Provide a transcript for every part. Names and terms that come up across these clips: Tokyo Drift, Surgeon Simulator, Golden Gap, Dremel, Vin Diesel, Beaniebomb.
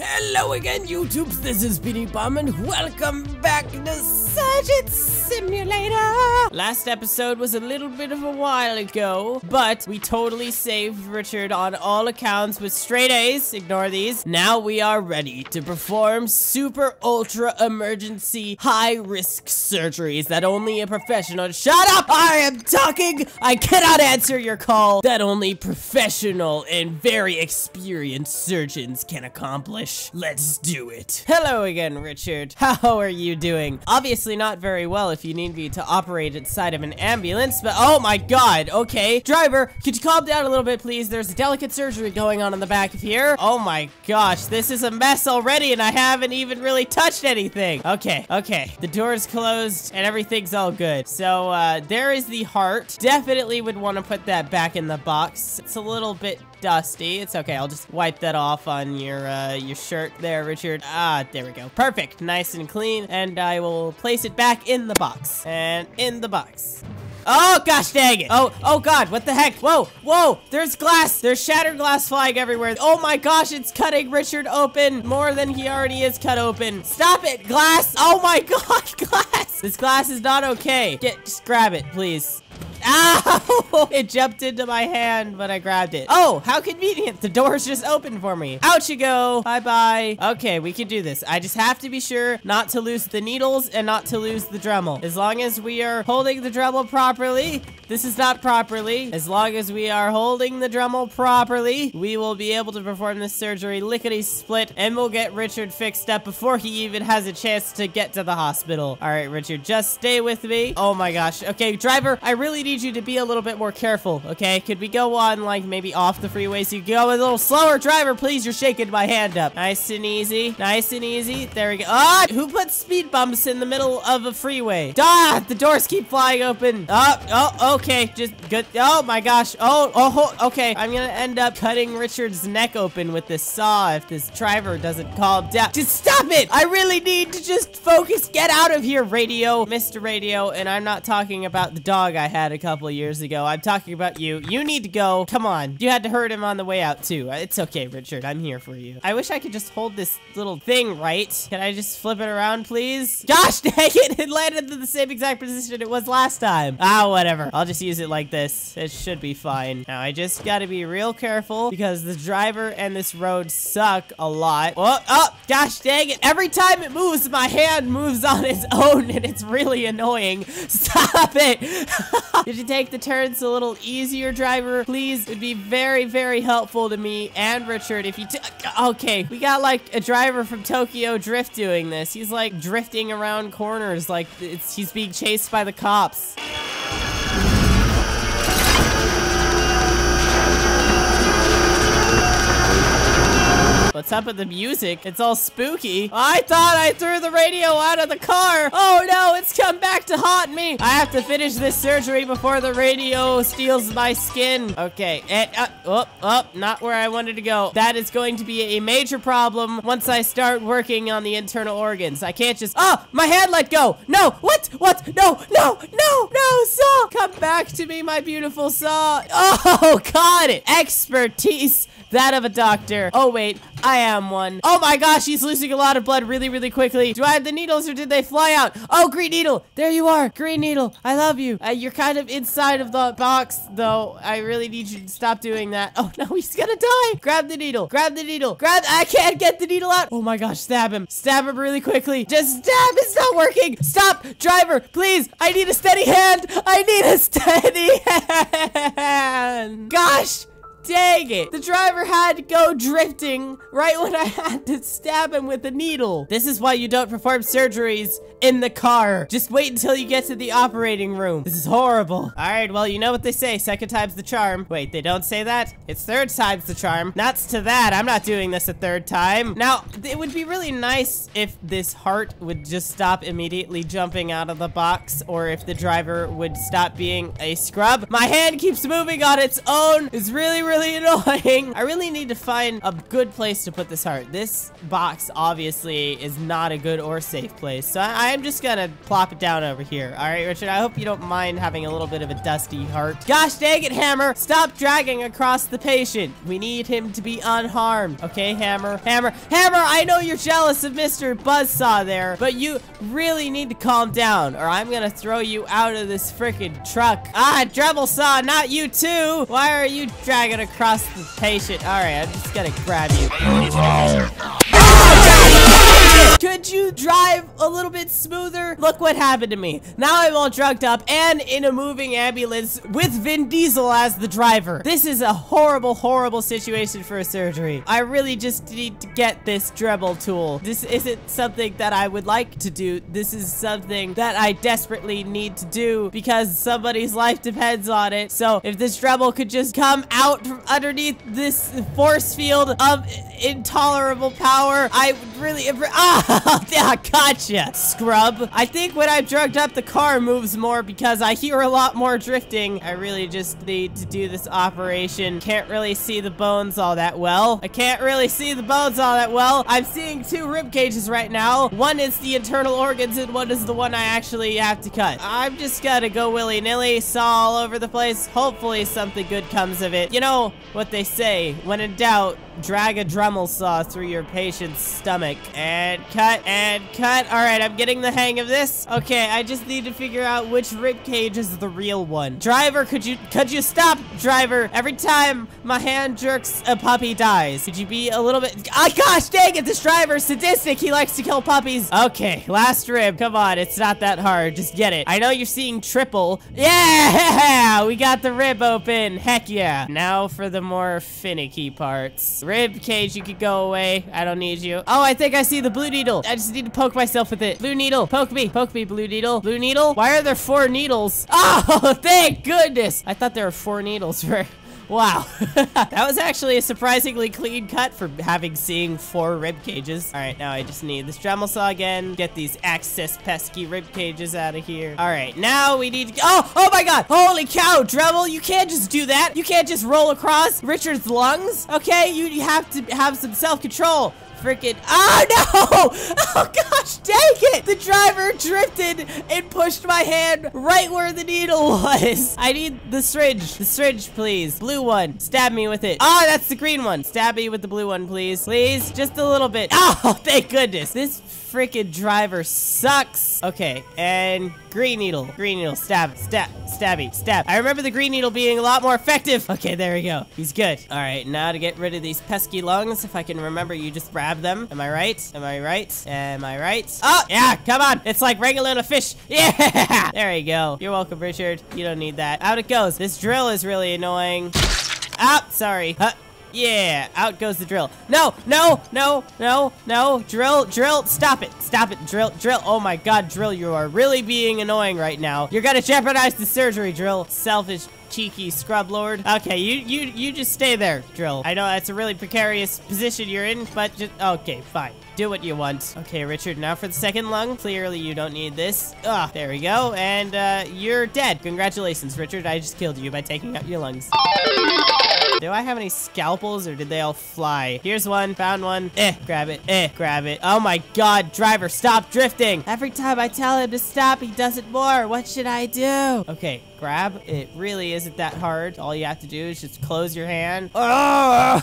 Hello again, YouTubes, this is Beaniebomb, and welcome back to Surgeon Simulator! Last episode was a little bit of a while ago, but we totally saved Richard on all accounts with straight A's, ignore these. Now we are ready to perform super ultra emergency high-risk surgeries that only a professional— Shut up! I am talking! I cannot answer your call! That only professional and very experienced surgeons can accomplish. Let's do it. Hello again, Richard. How are you doing? Obviously not very well if you need me to operate inside of an ambulance, but oh my god, okay. Driver, could you calm down a little bit, please? There's a delicate surgery going on in the back of here. Oh my gosh, this is a mess already, and I haven't even really touched anything. Okay, okay. The door's closed, and everything's all good. So, there is the heart. Definitely would want to put that back in the box. It's a little bit dusty. It's okay. I'll just wipe that off on your shirt there, Richard. Ah, there we go. Perfect. Nice and clean. And I will place it back in the box. And in the box. Oh, gosh dang it. Oh god, what the heck? Whoa, there's glass. There's shattered glass flying everywhere. Oh my gosh, it's cutting Richard open more than he already is cut open. Stop it, glass. Oh my god, glass. This glass is not okay. Just grab it, please. Ow! It jumped into my hand, but I grabbed it. Oh, how convenient. The door's just open for me. Out you go. Bye-bye. Okay, we can do this. I just have to be sure not to lose the needles and not to lose the Dremel. As long as we are holding the Dremel properly, this is not properly. As long as we are holding the Dremel properly, we will be able to perform this surgery lickety-split, and we'll get Richard fixed up before he even has a chance to get to the hospital. All right, Richard, just stay with me. Oh my gosh. Okay, driver, I really need you to be a little bit more careful, okay? Could we go on, like, maybe off the freeway so you go a little slower? Driver, please, you're shaking my hand up. Nice and easy. Nice and easy. There we go. Ah! Who put speed bumps in the middle of a freeway? Ah! The doors keep flying open. Oh, okay. Just good. Oh, my gosh. Okay. I'm gonna end up cutting Richard's neck open with this saw if this driver doesn't calm down. Just stop it! I really need to just focus. Get out of here, radio. Mr. Radio, and I'm not talking about the dog I had a couple years ago. I'm talking about you. You need to go. Come on. You had to hurt him on the way out too. It's okay, Richard. I'm here for you. I wish I could just hold this little thing right. Can I just flip it around, please? Gosh dang it! It landed in the same exact position it was last time. Ah, whatever. I'll just use it like this. It should be fine. Now, I just gotta be real careful because the driver and this road suck a lot. Oh, gosh dang it. Every time it moves, my hand moves on its own and it's really annoying. Stop it! Did you take the turns a little easier, driver? Please, it'd be very, very helpful to me and Richard if you okay, we got like a driver from Tokyo Drift doing this. He's like drifting around corners like he's being chased by the cops. What's up with the music? It's all spooky. I thought I threw the radio out of the car. Oh no, it's come back to haunt me. I have to finish this surgery before the radio steals my skin. Okay, and not where I wanted to go. That is going to be a major problem once I start working on the internal organs. I can't just— oh, my hand let go. No, what? No, saw. Come back to me, my beautiful saw. Oh, got it. Expertise, that of a doctor. Oh wait, I am one. Oh my gosh, he's losing a lot of blood really, really quickly. Do I have the needles or did they fly out? Oh, green needle. There you are. Green needle. I love you. You're kind of inside of the box, though. I really need you to stop doing that. Oh, no, he's gonna die. Grab the needle. Grab the needle. I can't get the needle out. Oh my gosh, stab him. Stab him really quickly. Just stab. It's not working. Stop. Driver, please. I need a steady hand. I need a steady hand. Gosh. Dang it. The driver had to go drifting right when I had to stab him with a needle. This is why you don't perform surgeries in the car. Just wait until you get to the operating room. This is horrible. All right, well, you know what they say. Second time's the charm. Wait, they don't say that? It's third time's the charm. Nuts to that. I'm not doing this a third time. Now, it would be really nice if this heart would just stop immediately jumping out of the box, or if the driver would stop being a scrub. My hand keeps moving on its own. It's really really annoying. I really need to find a good place to put this heart. This box obviously is not a good or safe place, so I'm just gonna plop it down over here. All right, Richard, I hope you don't mind having a little bit of a dusty heart. Gosh dang it, Hammer, stop dragging across the patient. We need him to be unharmed. Okay, Hammer, I know you're jealous of Mr. Buzzsaw there, but you really need to calm down or I'm gonna throw you out of this freaking truck. Ah, Dremel Saw, not you too. Why are you dragging across the patient? All right, I'm just gonna grab you. Could you drive a little bit smoother? Look what happened to me. Now I'm all drugged up and in a moving ambulance with Vin Diesel as the driver. This is a horrible, horrible situation for a surgery. I really just need to get this Dremel tool. This isn't something that I would like to do. This is something that I desperately need to do because somebody's life depends on it. So if this Dremel could just come out from underneath this force field of intolerable power, I really... Ah! Yeah, gotcha, scrub. I think when I'm drugged up, the car moves more because I hear a lot more drifting. I really just need to do this operation. Can't really see the bones all that well. I'm seeing two rib cages right now. One is the internal organs and one is the one I actually have to cut. I'm just gonna go willy-nilly, saw all over the place. Hopefully something good comes of it. You know what they say, when in doubt, drag a Dremel saw through your patient's stomach. And cut, and cut. All right, I'm getting the hang of this. Okay, I just need to figure out which rib cage is the real one. Driver, could you stop, driver? Every time my hand jerks, a puppy dies. Could you be a little bit... Oh, gosh dang it, this driver's sadistic. He likes to kill puppies. Okay, last rib. Come on, it's not that hard. Just get it. I know you're seeing triple. Yeah, we got the rib open. Heck yeah. Now for the more finicky parts. Rib cage, you could go away. I don't need you. Oh, I think I see the blue needle. I just need to poke myself with it. Blue needle, poke me, blue needle. Blue needle? Why are there four needles? Oh, thank goodness. I thought there were four needles for... Wow, that was actually a surprisingly clean cut for having seen four rib cages. All right, now I just need this Dremel saw again. Get these excess pesky rib cages out of here. All right, now we need to... Oh my God, holy cow, Dremel, you can't just do that. You can't just roll across Richard's lungs, okay? You have to have some self-control. Freaking, oh no, oh gosh dang it, the driver drifted and pushed my hand right where the needle was. I need the syringe please, blue one, stab me with it. Oh, that's the green one, stab me with the blue one please, please, just a little bit. Oh, thank goodness, this freaking driver sucks. Okay, and green needle, stab, stab, stabby, stab. I remember the green needle being a lot more effective. Okay, there we go, he's good. All right, now to get rid of these pesky lungs, if I can remember, you just grab them. Am I right? Am I right? Am I right? Oh, yeah, come on. It's like wrangling a fish. Yeah, there you go. You're welcome, Richard. You don't need that. Out it goes. This drill is really annoying. Ah, sorry. Yeah, out goes the drill. No, no, no, no, no. Drill, drill, stop it. Stop it, drill, drill. Oh my God, drill, you are really being annoying right now. You're gonna jeopardize the surgery, drill. Selfish, cheeky scrub lord. Okay, you just stay there, drill. I know that's a really precarious position you're in, but just, okay, fine. Do what you want. Okay, Richard, now for the second lung. Clearly, you don't need this. Ah, there we go. And you're dead. Congratulations, Richard. I just killed you by taking out your lungs. Do I have any scalpels or did they all fly? Here's one, found one. Grab it, grab it. Oh my God, driver, stop drifting. Every time I tell him to stop, he does it more. What should I do? Okay, grab. It really isn't that hard. All you have to do is just close your hand. Oh,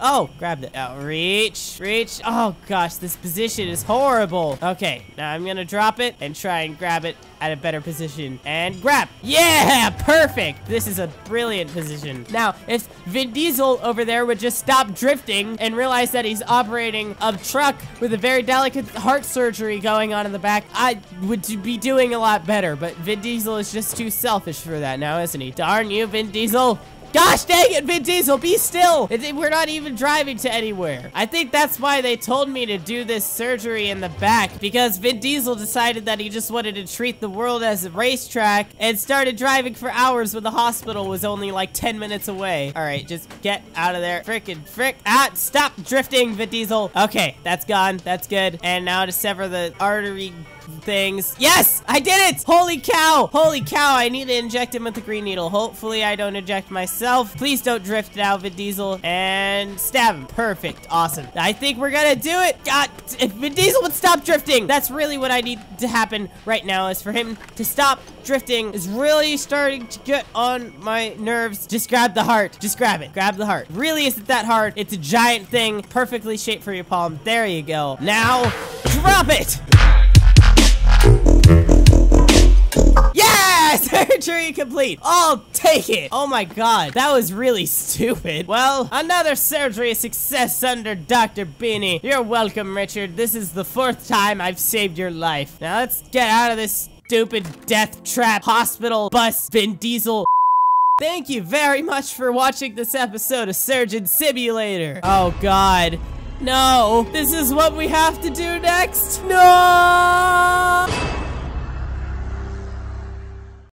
oh, grab it. Oh, reach, reach. Oh gosh, this position is horrible. Okay, now I'm gonna drop it and try and grab it at a better position. And grab. Yeah, perfect. This is a brilliant position. Now, if Vin Diesel over there would just stop drifting and realize that he's operating a truck with a very delicate heart surgery going on in the back, I would be doing a lot better. But Vin Diesel is just too selfish for that now, isn't he? Darn you, Vin Diesel. Gosh dang it, Vin Diesel, be still. We're not even driving to anywhere. I think that's why they told me to do this surgery in the back, because Vin Diesel decided that he just wanted to treat the world as a racetrack and started driving for hours when the hospital was only like 10 minutes away. All right, just get out of there. Frickin' frick. Ah, stop drifting, Vin Diesel. Okay, that's gone. That's good. And now to sever the artery things. Yes, I did it! Holy cow! Holy cow! I need to inject him with the green needle. Hopefully, I don't inject myself. Please don't drift now, Vin Diesel. And stab him. Perfect. Awesome. I think we're gonna do it. God, if Vin Diesel would stop drifting, that's really what I need to happen right now, is for him to stop drifting. Is really starting to get on my nerves. Just grab the heart. Just grab it. Grab the heart. Really isn't that hard. It's a giant thing, perfectly shaped for your palm. There you go. Now, drop it! Yes! Surgery complete. I'll take it. Oh my god, that was really stupid. Well, another surgery success under Dr. Beanie. You're welcome, Richard. This is the 4th time I've saved your life. Now let's get out of this stupid death trap hospital bus, Vin Diesel. Thank you very much for watching this episode of Surgeon Simulator. Oh god. No. This is what we have to do next. No!